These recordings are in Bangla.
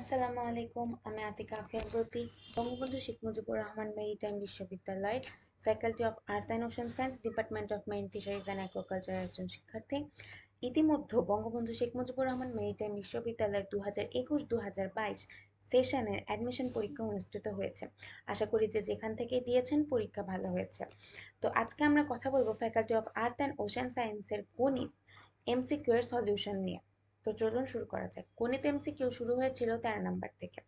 আসসালামু আলাইকুম আমি আতিকা ফাম্বতি বঙ্গবন্ধু শেখ মুজিবুর রহমান মেরিটাইম বিশ্ববিদ্যালয়ের faculty of earth and ocean science department of marine fisheries and অ্যাকোয়াকালচারের একজন শিক্ষার্থী। ইতিমধ্যে বঙ্গবন্ধু শেখ মুজিবুর রহমান মেরিটাইম বিশ্ববিদ্যালয়ের 2021-2022 সেশনের অ্যাডমিশন পরীক্ষা অনুষ্ঠিত হয়েছে। আশা করি যে যেখান থেকে দিয়েছেন পরীক্ষা ভালো হয়েছে। তো আজকে আমরা কথা বলবো faculty of earth and ocean সায়েন্সের গণিত এমসিকিউ এর সলিউশন নিয়ে। তো চলুন শুরু করা যাক। গণিত এমসিকিউ শুরু হয়েছিল 13 নম্বর থেকে।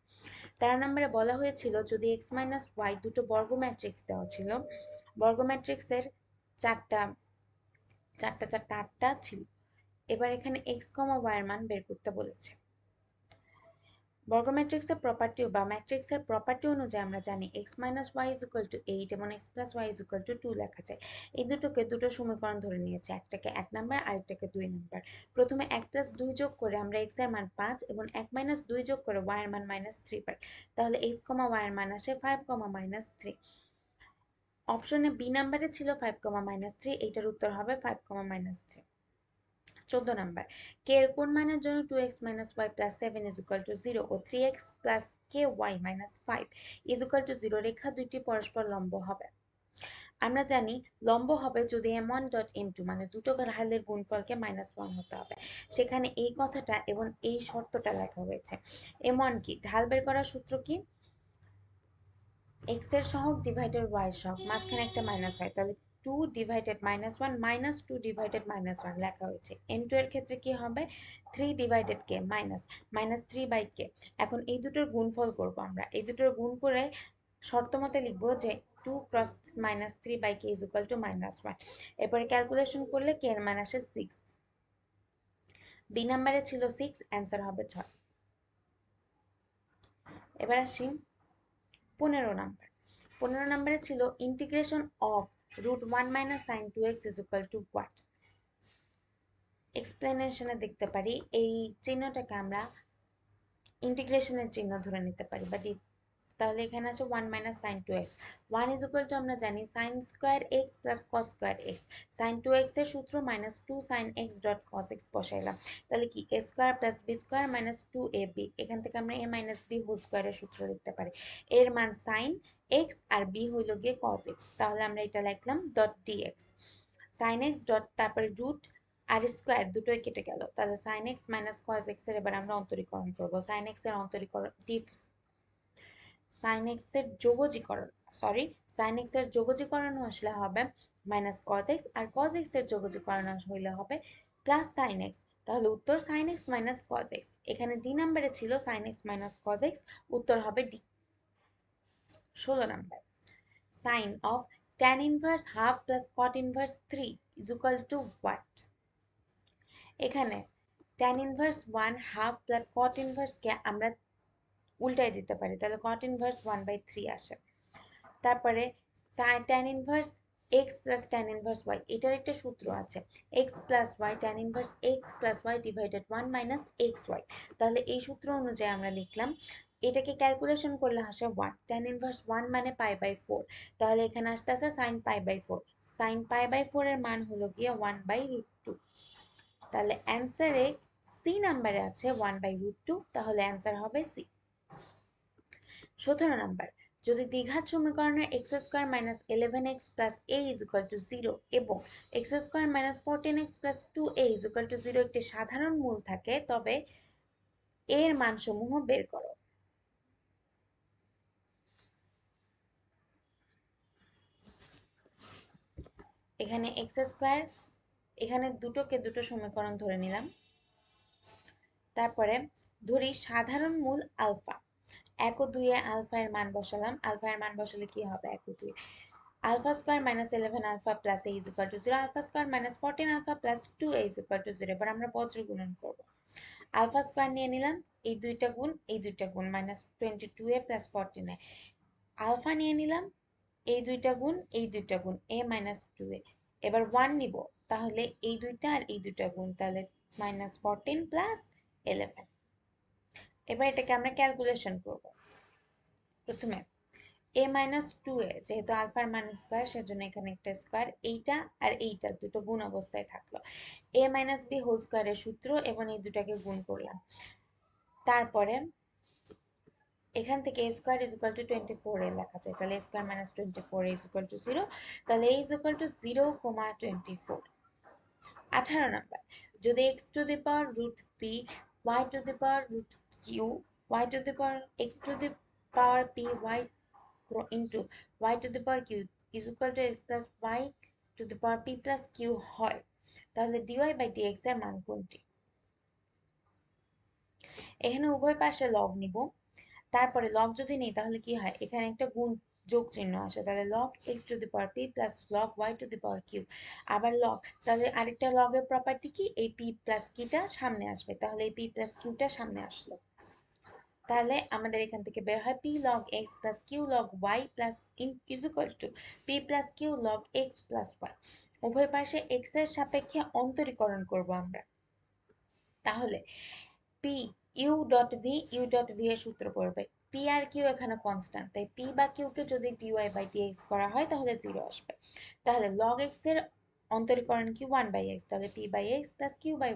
13 নম্বরে বলা হয়েছিল যদি x-y দুটো বর্গ ম্যাট্রিক্স দেওয়া ছিল, বর্গ ম্যাট্রিক্সের চারটা 8টা ছিল। এবার এখানে x,y এর মান বের করতে বলেছে। বর্গ ম্যাট্রিক্সের প্রপার্টি বা ম্যাট্রিক্সের প্রপার্টি অনুযায়ী আমরা জানি x-y = 8 এবং x+y = 2 লেখা যায়। এই দুটোকে দুটো সমীকরণ ধরে নিয়েছে, একটাকে 1 নম্বর আর একটাকে 2 নম্বর। প্রথমে 1+2 যোগ করে আমরা x এর মান 5 এবং 1-2 যোগ করে y এর মান -3 পাই। তাহলে x,y এর মান আসে 5, -3। অপশনে বি নম্বরে ছিল 5, -3। এইটার উত্তর হবে 5, -3। 14 নম্বর, k এর কোন মানের জন্য 2x-y+7 0 ও 3x+ky-5 0 রেখা দুইটি পরস্পর লম্ব হবে। আমরা জানি লম্ব হবে যদি m1.m2 মানে দুটো ঢালের গুণফলকে -1 হতে হবে। সেখানে এই কথাটা এবং এই শর্তটা লেখা হয়েছে। m1 কি? ঢাল বের করার সূত্র কি? x এর সহগ ডিভাইডেড y এর সহগ, মাঝখানে একটা মাইনাস হয়, তাহলে 2 ডিভাইডেড -1 -2 ডিভাইডেড -1 লেখা হয়েছে। m2 এর ক্ষেত্রে কি হবে? 3 ডিভাইডেড k -3/k। এখন এই দুটোর গুণফল করব আমরা। এই দুটোর গুণ করে শর্তমতে লিখব যে 2 × -3/k -1। এরপরে ক্যালকুলেশন করলে k এর মান আসে 6। বি নাম্বারে ছিল 6, অ্যান্সার হবে 6। এবার আসি 15 নম্বর। 15 নম্বরে ছিল integration of √1 - sin 2x what? এক্সপ্লেনেশনে দেখতে পারি এই চিহ্নটাকে আমরা ইন্টিগ্রেশনের চিহ্ন ধরে নিতে পারি বা ডি। তাহলে এখানে আছে 1 - sin 2x। 1 আমরা জানি sin² x + cos² x। sin 2x এর সূত্র -2sin x.cos x বসাইলাম। তাহলে কি a² + b² - 2ab, এখান থেকে আমরা a - b² এর সূত্র লিখতে পারি। এর মান sin x আর b হইল গিয়ে cos x, তাহলে আমরা এটা লিখলাম .dx sin x . তারপরে রুট আর স্কয়ার দুটোই কেটে গেল, তাহলে sin x - cos x এর এবার আমরা অন্তরীকরণ করব। sin x এর অন্তরীকরণ sin x এর যোগজীকরণ আসলে হবে -cos x আর cos x এর যোগজীকরণ হইলে হবে +sin x। তাহলে উত্তর sin x - cos x। এখানে d নম্বরে ছিল sin x - cos x, উত্তর হবে d। 16 number, sin of tan inverse 1/2 + cot inverse 3 what? এখানে tan inverse 1/2 + cot inverse কে আমরা উল্টাই দিতে পারি, তাহলে cot inverse 1/3 আসে। তারপরে tan inverse x plus tan inverse y, এটার একটা সূত্র আছে x plus y tan inverse x plus y divided 1 minus xy। তাহলে এই সূত্র অনুযায়ী আমরা লিখলাম। এটাকে ক্যালকুলেশন করলে আসে 1। tan inverse 1 মানে π/4, তাহলে এখানে আসতে আছে sin π/4। sin π/4 এর মান হলো গিয়ে 1/√2। তাহলে অ্যান্সারে c নাম্বারে আছে 1/√2, তাহলে অ্যান্সার হবে c। 17 নম্বর, যদি দ্বিঘাত সমীকরণের x² - 11x a 0 এবং x² - 14x 2a 0 একটি সাধারণ মূল থাকে তবে এর মানসমূহ বের করো। এখানে x², এখানে দুটোকে দুটো সমীকরণ ধরে নিলাম। তারপরে ধরি সাধারণ মূল আলফা। 1 ও 2 এ আলফা এর মান বসালাম। আলফা এর মান বসালে কি হবে? 1 ও 2। α² - 11α + a 0 α² - 14α + 2a 0। এবার আমরা বজ্র গুণন করব। α² নিয়ে নিলাম, এই দুইটা গুণ এই দুইটা গুণ -22a + 14a। আলফা নিয়ে নিলাম, এই দুইটা গুণ এই দুইটা গুণ a - 2a। এবার 1 নিব, তাহলে এই দুইটা আর এই দুইটা গুণ, তাহলে -14 + 11। এবার এটাকে আমরা ক্যালকুলেশন করব। প্রথমে a - 2a, যেহেতু আলফার মান স্কয়ার সেজন্য এখানে একটা স্কয়ার, এইটা আর এইটা দুটো গুণ অবস্থায় থাকলো। a - b² এর সূত্র এবং এই দুটাকে গুণ করলাম। তারপরে এখান থেকে a square is equal to 24 এ লেখা যায় তাহলে a square minus 24 is equal to 0 তাহলে a is equal to 0,24 18 number যদি x to the power √p y to the power √q y to the power x to the power p y into y to the power q is equal to x plus y to the power p plus q হয় তাহলে dy by dx এর মান কোনটি এখানে উভয় পাশে লগ নিব তারপরে log যদি নেই তাহলে কি হয় এখানে একটা গুণ যোগ চিহ্ন আসে তাহলে log x to the power p plus log y to the power q আবার log তাহলে আরেকটা log এর প্রপার্টি কি এই p plus q টা সামনে আসবে তাহলে এই p plus q টা সামনে আসলো তাহলে আমাদের এখান থেকে বের হয় p log x plus q log y plus is equal to p plus q log x plus y উভয় পাশে x এর সাপেক্ষে অন্তরীকরণ করব আমরা তাহলে p u.v এর সূত্র পড়বে p আর q এখানে কনস্ট্যান্ট তাই p বা q কে যদি dy/dx করা হয় তাহলে 0 আসবে তাহলে log x এর অন্তরীকরণ কি 1/x তাহলে p/x + q/y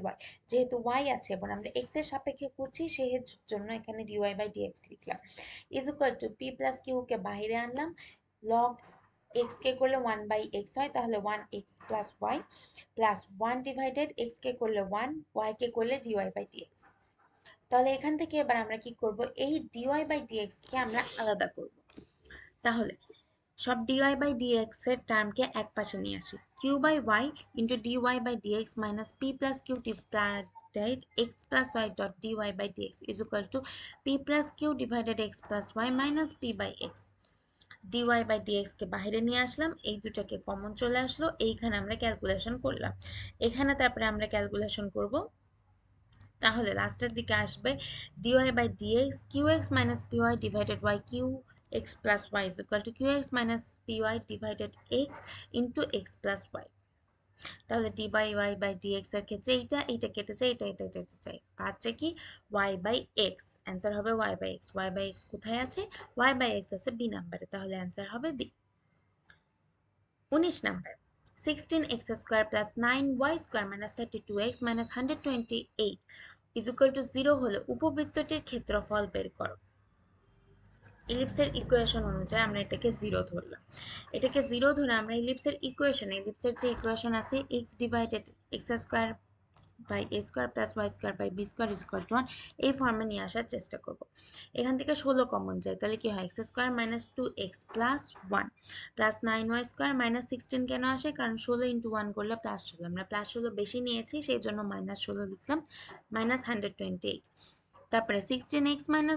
যেহেতু y আছে এবং আমরা x এর সাপেক্ষে করছি সেহেতু জন্য এখানে dy/dx লিখলাম = p + q কে বাইরে আনলাম log x কে করলে 1/x হয় তাহলে 1x + y + 1 / x কে করলে 1 y কে করলে dy/dx তাহলে এখান থেকে এবার আমরা কি করব এই dy/dx কে আমরা আলাদা করব তাহলে সব dy/dx এর টার্মকে একপাশে নিয়ে আসি q/y * dy/dx - p + q / x + y / dy/dx = p + q / x + y - p/x dy/dx কে বাইরে নিয়ে আসলাম এই দুটাকে কমন চলে আসলো এইখানে আমরা ক্যালকুলেশন করলাম এখানে তারপরে আমরা ক্যালকুলেশন করব তাহলে লাস্টের দিকে আসবে dy/dx qx - py / y qx + y = qx - py / x * x + y তাহলে dy/dx এর ক্ষেত্রে এইটা কেটে যায় এটা কেটে যায় পাচ্ছে কি y/x आंसर হবে y/x কোথায় আছে y/x আছে b নম্বরে তাহলে आंसर হবে b 19 number 16x² plus 9y² minus 32x minus 128 is equal to 0 হলে উপবৃত্তটির ক্ষেত্রফল বের করো ইলিপসের ইকুয়েশন অনুযায়ী আমরা এটাকে 0 ধরলাম এটাকে 0 ধরে আমরা ইলিপসের যে ইকুয়েশন আছে x/a² + y² / b² = 1 এই ফর্মে নিয়ে আসার চেষ্টা করব এখান থেকে 16 কমন যায় তাহলে কি হয় x² - 2x + 1 + 9y² - 16 কেন আসে কারণ 16 * 1 করলে +16 আমরা +16 বেশি নিয়েছি সেই জন্য -16 লিখলাম -128 তারপরে 16x - 1²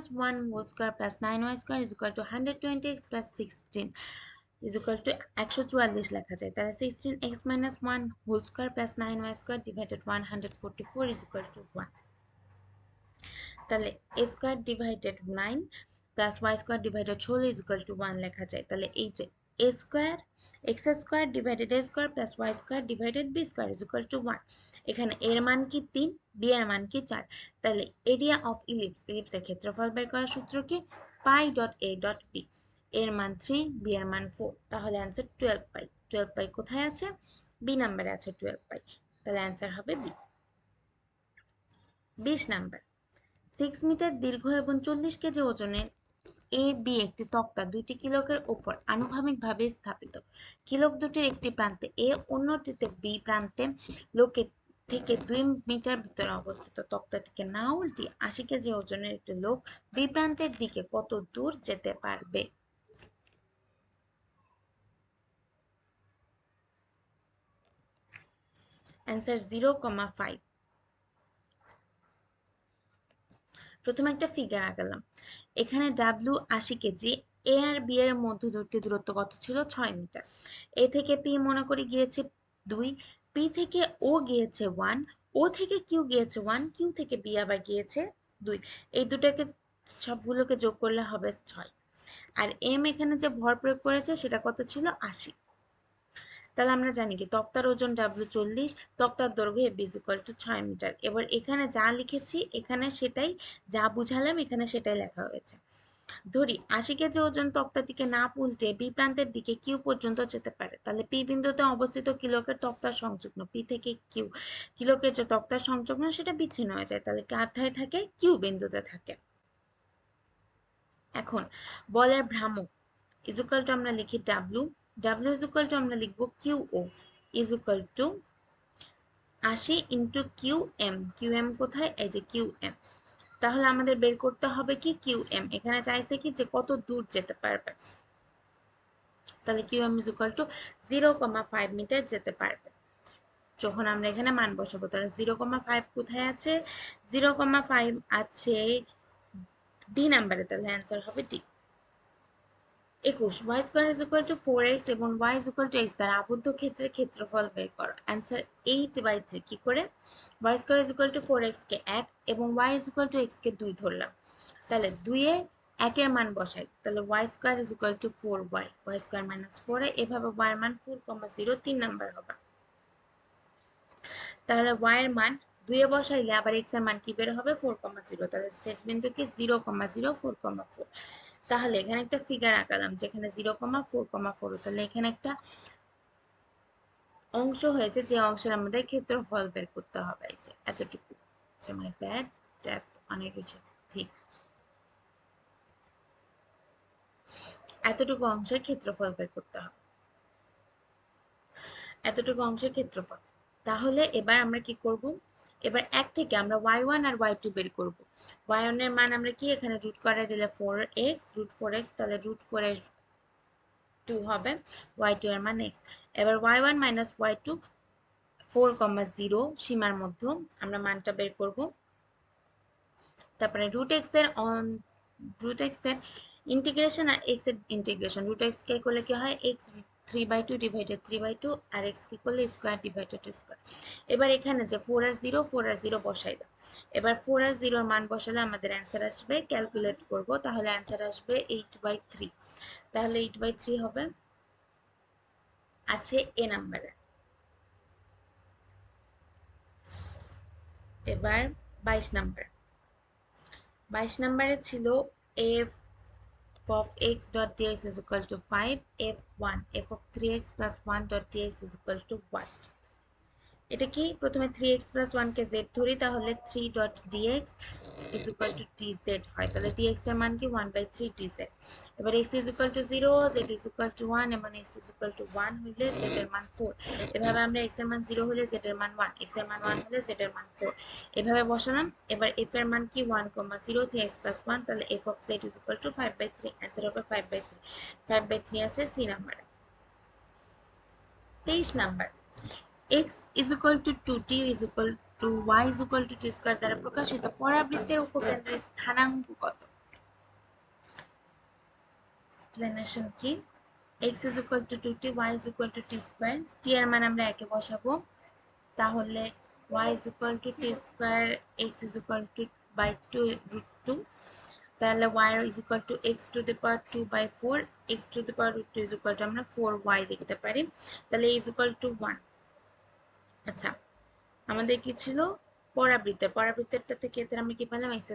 + 9y² = 120x + 16 = 144 লেখা যায় তাহলে 16x - 1² + 9y² / 144 = 1 তাহলে a² / 9 + y² / 16 = 1 লেখা যায় তাহলে এই যে a² x² / a² + y² / b² = 1 এখানে a এর মান কি 3 b এর মান কি 4 তাহলে এরিয়া অফ ইলিপসের ক্ষেত্রফল বের করার সূত্র কি π.a.b এর মান 3 b এর মান 4 তাহলে आंसर 12π কোথায় আছে b নম্বরে আছে 12π তাহলে आंसर হবে b 20 নম্বর 6 মিটার দীর্ঘ এবং 40 কেজি ওজনের ab একটি তক্তা 2 কিলোকের উপর আনুভূমিকভাবে স্থাপিত কিলোক দুটির একটি প্রান্তে a অন্যটিতে b প্রান্তে লোকে থেকে 2 মিটার ভিতরে অবস্থিত তক্তাটিকে না উল্টে 80 কেজি ওজনের একটি লোক b প্রান্তের দিকে কত দূর যেতে পারবে आंसर 0,5 প্রথমে একটা ফিগার আঁকলাম এখানে w 80 কেজি a আর b এর মধ্যে দূরত্ব কত ছিল 6 মিটার a থেকে p মনে করে গিয়েছে 2 p থেকে o গিয়েছে 1 o থেকে q গিয়েছে 1 q থেকে b আবার গিয়েছে 2 এই দুটোকে সবগুলোকে যোগ করলে হবে 6 আর m এখানে যে ভর প্রয়োগ করেছে সেটা কত ছিল 80 তাহলে আমরা জানি কি তক্তার ওজন w 40 তক্তার দৈর্ঘ্য ab = 6 মিটার এবার এখানে যা লিখেছি এখানে সেটাই যা বুঝালাম এখানে সেটাই লেখা হয়েছে ধরি 80 কেজি ওজন তক্তাটিকে না উল্টে b প্রান্তের দিকে q পর্যন্ত যেতে পারে তাহলে p বিন্দুতে অবস্থিত কিলোকের তক্তার সংযুগ্ন p থেকে q কিলোকের যে তক্তার সংযুগ্ন সেটা বিচ্ছিন্ন হয়ে যায় তাহলে কার ধায় থাকে q বিন্দুতে থাকে এখন বলের ভ্রামক is equal to আমরা লিখি w, w is equal to আমরা লিখব qo is equal to আসে into qm, qm কোথায় এই যে qm, তাহলে আমাদের বের করতে হবে কি qm, এখানে চাইছে কি যে কত দূর যেতে পারবে, তাহলে qm is equal to 0.5 metre যেতে পারবে। যখন আমরা এখানে মান বসাবো তাহলে 0.5 কোথায় আছে, 0.5 আছে d নম্বরে, তাহলে आंसर হবে d। 21 y² is equal to 4x এবং y is equal to x দ্বারা আবদ্ধ ক্ষেত্রের ক্ষেত্রফল বের করো, आंसर 8/3 কি করে, y² is equal to 4x কে 1 এবং y is equal to x কে 2 ধরলাম, তাহলে 2 এ 1 এর মান বসাই, তাহলে y² is equal to 4y, y² - 4 এভাবে y এর মান 4.0 3 নম্বর হবে, তাহলে y এর মান 2 এ বসাইলে আবার x এর মান কি বের হবে 4.0, তাহলে ছেদ বিন্দু কি 0.0 4.4, তাহলে এখানে একটা ফিগার আঁকালাম যেখানে 0.4.4, তাহলে এখানে একটা অংশ হয়েছে যে অংশের আমাদের ক্ষেত্রফল বের করতে হবে, এই যে এতটুকু মানে ব্যাড ট্যাপ অনেক কিছু ঠিক এতটুকু অংশের ক্ষেত্রফল বের করতে হবে, এতটুকু অংশের ক্ষেত্রফল। তাহলে এবার আমরা কি করব, এবার 1 থেকে আমরা y1 আর y2 বের করব, y1 এর মান আমরা কি এখানে রুট করে দিলে 4x √4x, তাহলে √4 এর 2 হবে, y2 এর মান x। এবার y1 - y2 4.0 সীমার মধ্যে আমরা মানটা বের করব, তারপরে √x এর ইন্টিগ্রেশন আর x এর ইন্টিগ্রেশন, √x কে করলে কি হয় x 3/2 আর x কি করলে square/2 square। এবার এখানে যে 4 আর 0 বসাই দাও, এবার 4 আর 0 এর মান বসালে আমাদের आंसर আসবে, ক্যালকুলেট করব তাহলে आंसर আসবে 8/3, তাহলে 8/3 হবে আছে এ নম্বরে। এবার 22 নম্বরে ছিল f of x dot dx is equal to 5, f1 f of 3x plus 1 dot dx is equal to what? এটা কি প্রথমে 3x plus 1 কে z ধরি, তাহলে 3 dot dx is equal to dz হয়, তাহলে dx এর মান কি 1/3 dz। এবার x is equal to 0, z is equal to 1 এবং x is equal to 1 হলে z এর মান 4, এভাবে আমরা x এর মান 0 হলে z এর মান 1, x এর মান 1 হলে z এর মান 4 এভাবে বসালাম। এবার f এর মান কি 1.0 3x plus 1, তাহলে f of z is equal to 5/3, answer হবে 5/3 আছে c number. 23 number x is equal to 2t is equal to y is equal to t square দ্বারা প্রকাশিত পরাবৃত্তের উপকেন্দ্রের স্থানাঙ্ক কত? explanation কি, x is equal to 2t y is equal to t square, t এর মান আমরা 1 এ বসাবো, তাহলে y is equal to t square x is equal to by 2 √2, তাহলে y is equal to x to the power 2/4, x to the power √2 is equal to আমরা 4y লিখতে পারি, তাহলে is equal to 1। আচ্ছা আমাদের কি ছিল পরাবৃত্তটা থেকে আমরা কি পেলাম x²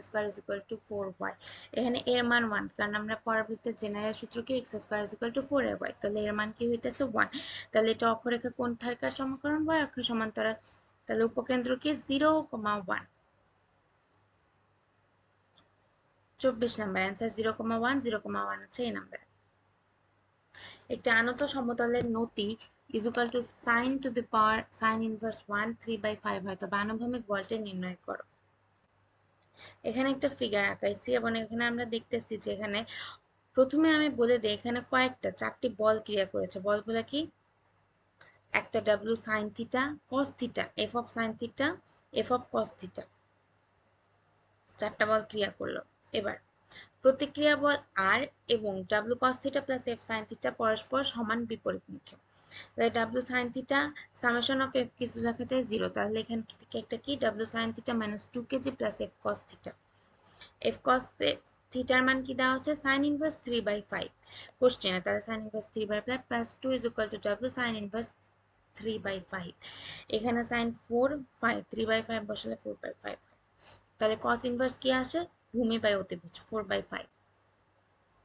= 4y, এখানে এর মান 1 কারণ আমরা পরাবৃত্তের জেনারেল সূত্রকে x² = 4y, তাহলে এর মান কি হইতেছে 1, তাহলে এটা অক্ষরেখা কোণ থাকার সমকরণ y অক্ষ সমান্তরাল, তাহলে উপকেন্দ্র কি 0.1। 24 নাম্বার आंसर 0.1 আছে এই নাম্বার। একটা আনত সমতলের নতি is equal to sin to the power sin inverse 1 3/5 হয়, তো বানুভূমিক বলটা নির্ণয় করো। এখানে একটা ফিগার আঁকাইছি এবং এখানে আমরা দেখতেছি যে এখানে প্রথমে আমি বলে দেই এখানে কয়েকটা 4টি বল ক্রিয়া করেছে, বলগুলো কি একটা w sin theta cos theta f of sin theta f of cos theta, 4টা বল ক্রিয়া করলো। এবার প্রতিক্রিয়া বল r এবং w cos theta plus f sin theta পরস্পর সমান বিপরীতমুখী, তাহলে w sin theta summation of f কিছু লেখা যায় 0, তাহলে এখান থেকে একটা কি w sin theta - 2kg + f cos theta, f cos theta এর মান কি দেওয়া আছে sin inverse 3/5 কোশ্চেনে, তাহলে sin inverse 3/5 + 2 = w sin inverse 3/5, এখানে sin 4/5 3/5 বসালে 4/5, তাহলে cos inverse কি আসে ভূমি বাই অতিভুজ 4/5,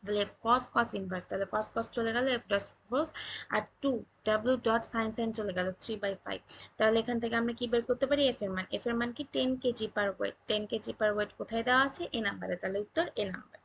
তাহলে cos inverse, তাহলে cos চলে গেল f cos আর 2 w sin চলে গেল 3/5, তাহলে এখান থেকে আমরা কি বের করতে পারি f এর মান কি 10 kg per weight, 10 kg per weight কোথায় দেওয়া আছে এ নম্বরে, তাহলে উত্তর এ নম্বর।